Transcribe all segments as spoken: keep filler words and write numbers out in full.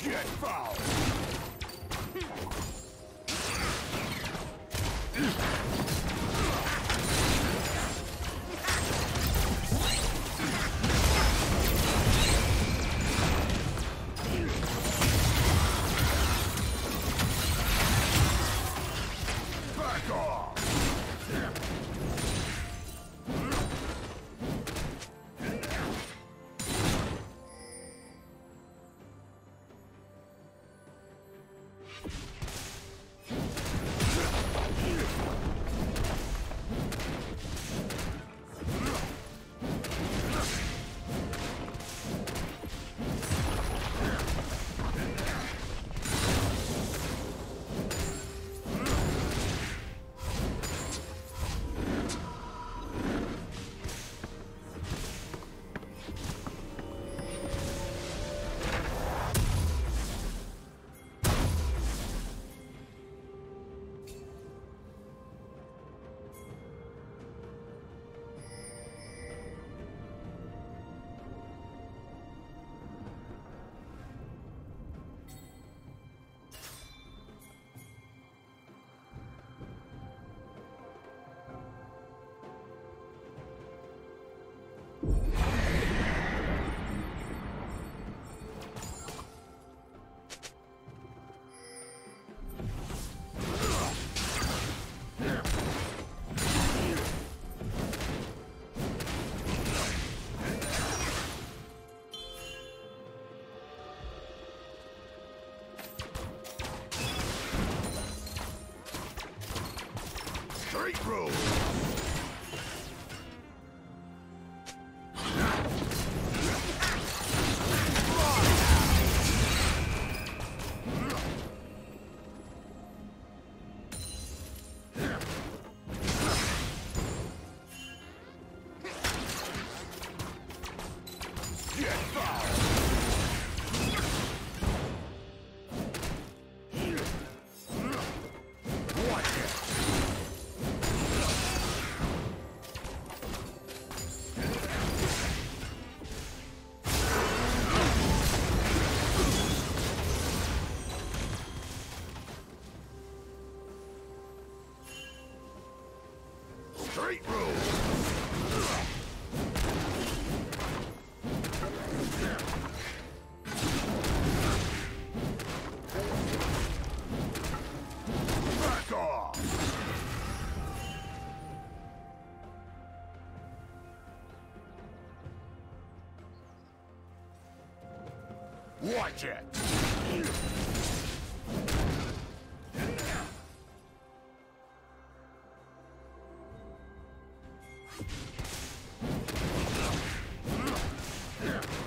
Get fouled! Back off! Straight rules. Watch it!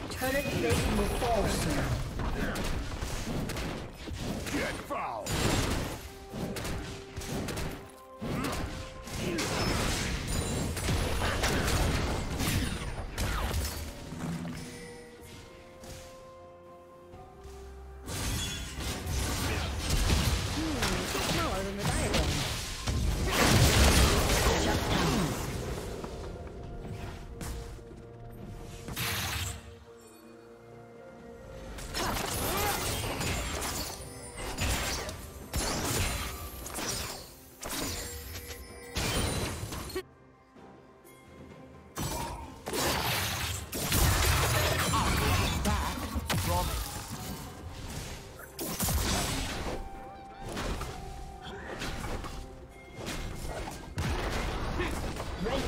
Turret plate will fall soon. Get fouled!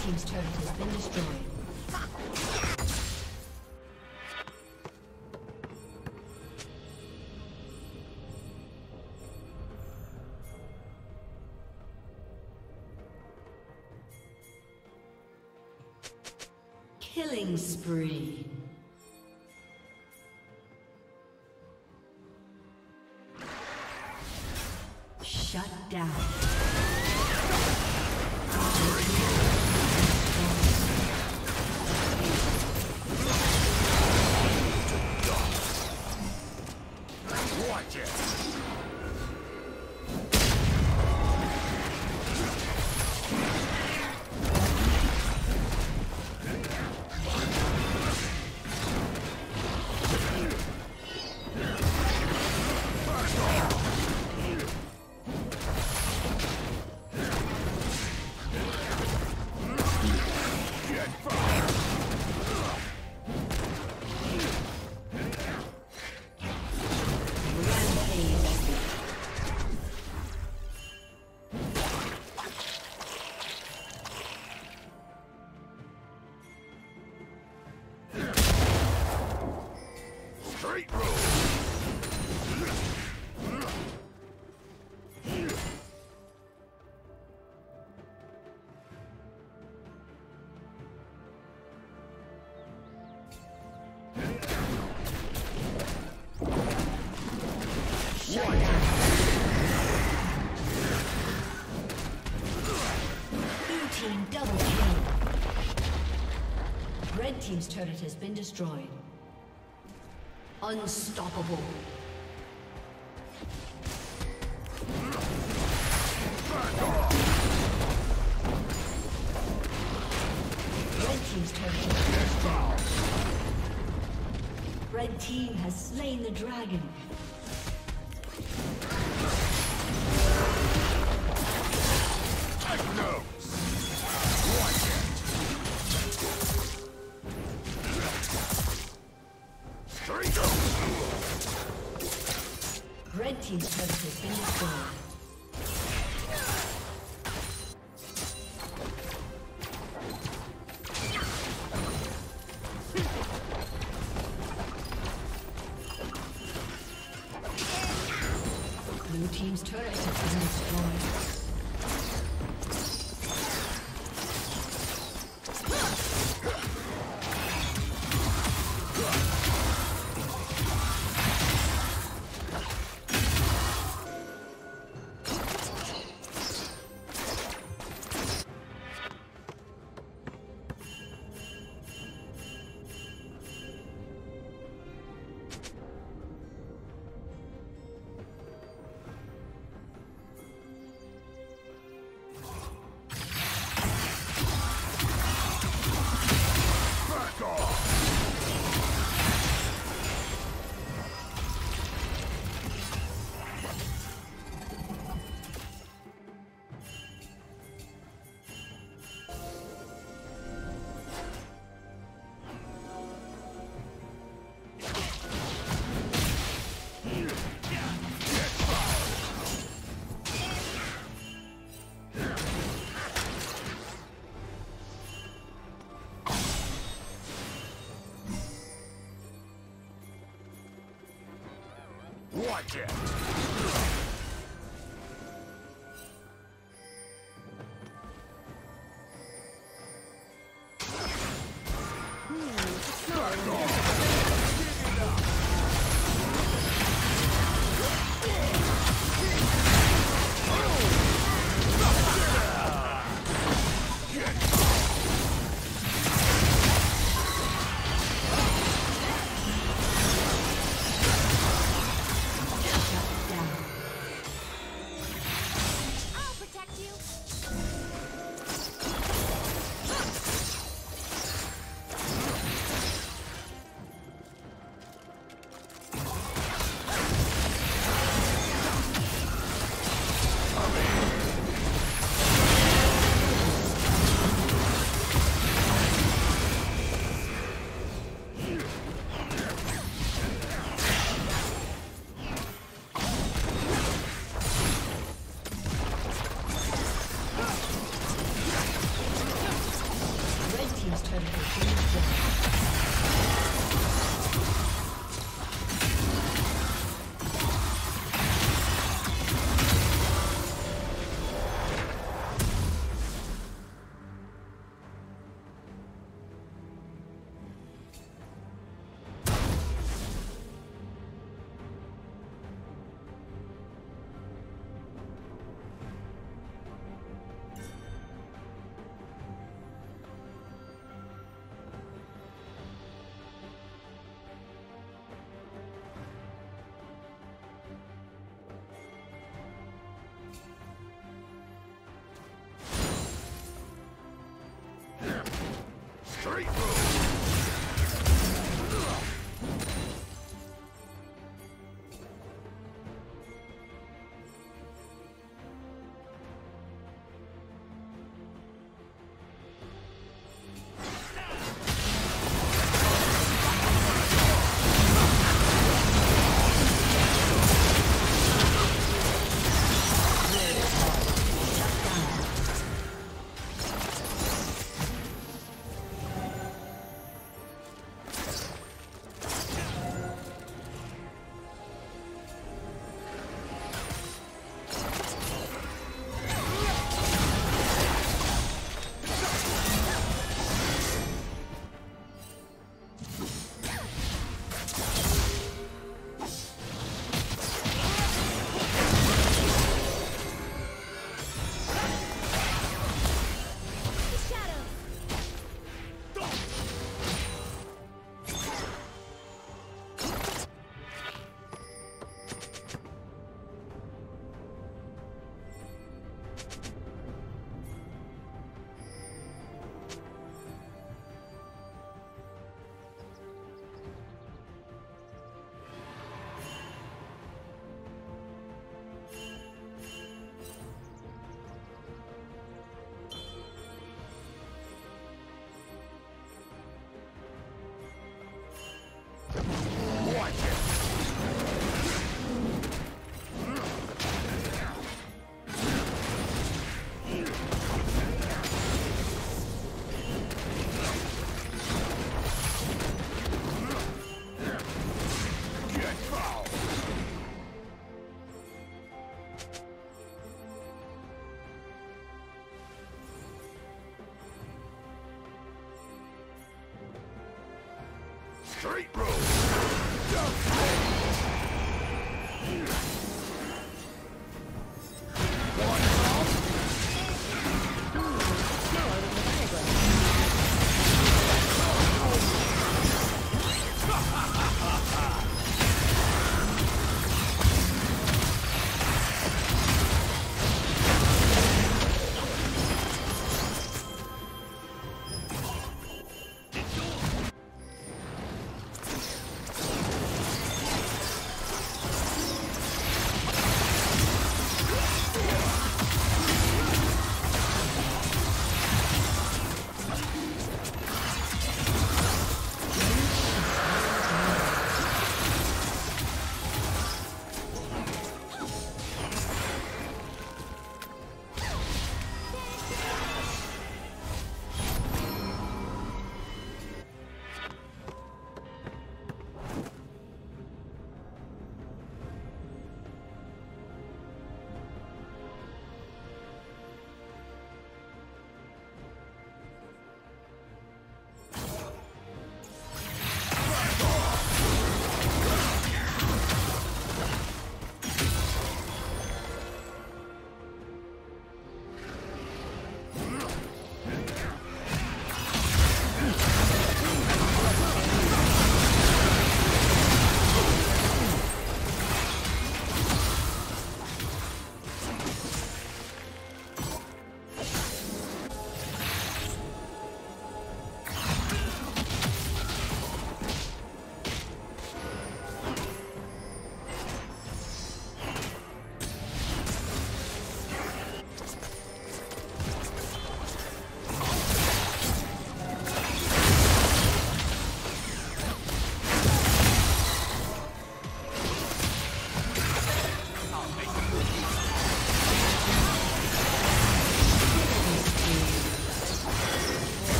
Team's turret has been destroyed. Killing spree. Shut down. Red team's turret has been destroyed. Unstoppable. Back off. Red team's turret has been destroyed. Red team has slain the dragon. Red team's turret has been destroyed. project. Straight road.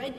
Red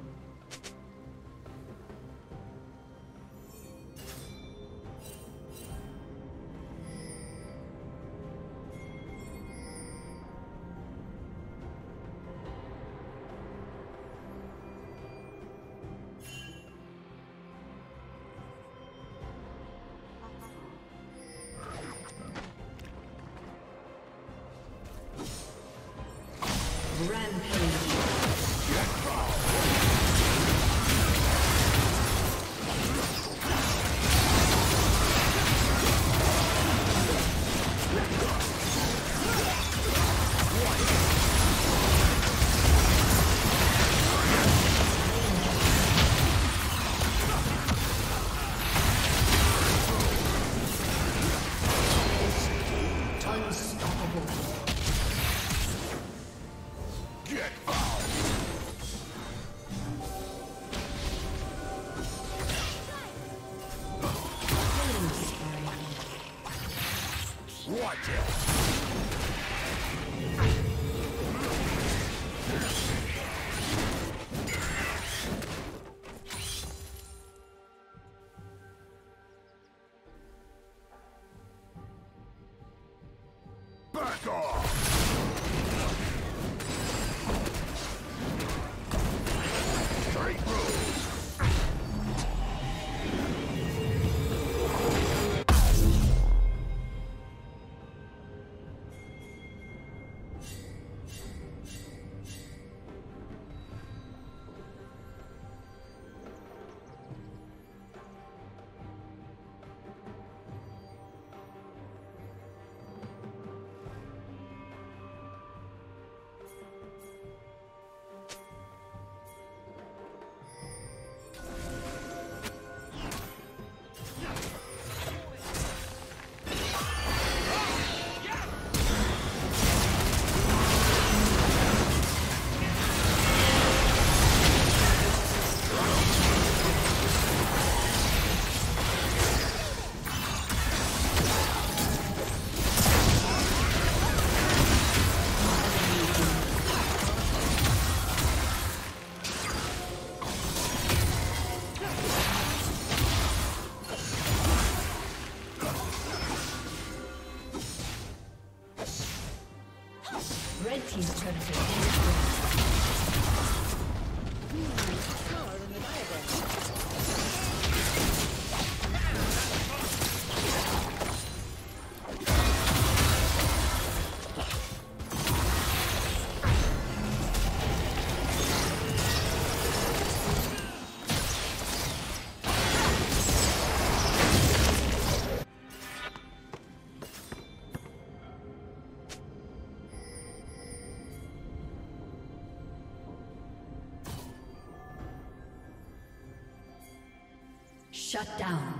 Shut down.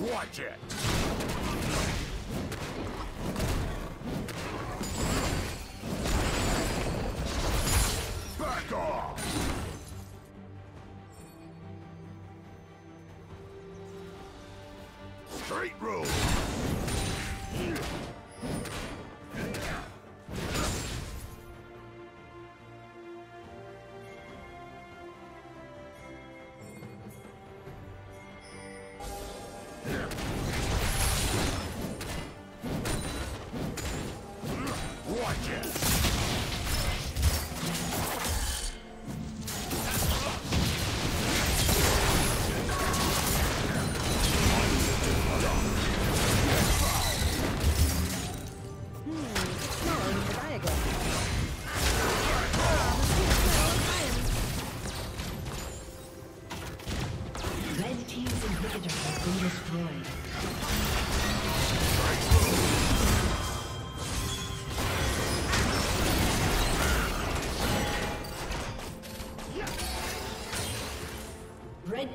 Watch it. Back off. Red